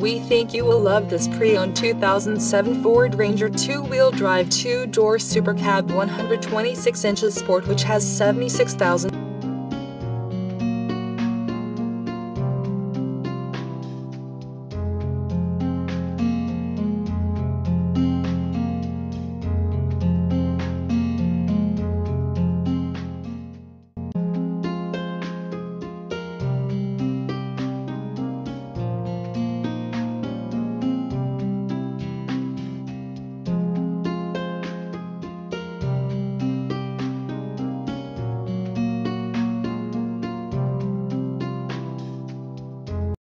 We think you will love this pre-owned 2007 Ford Ranger 2-wheel drive 2-door SuperCab 126 inches Sport, which has 76,000.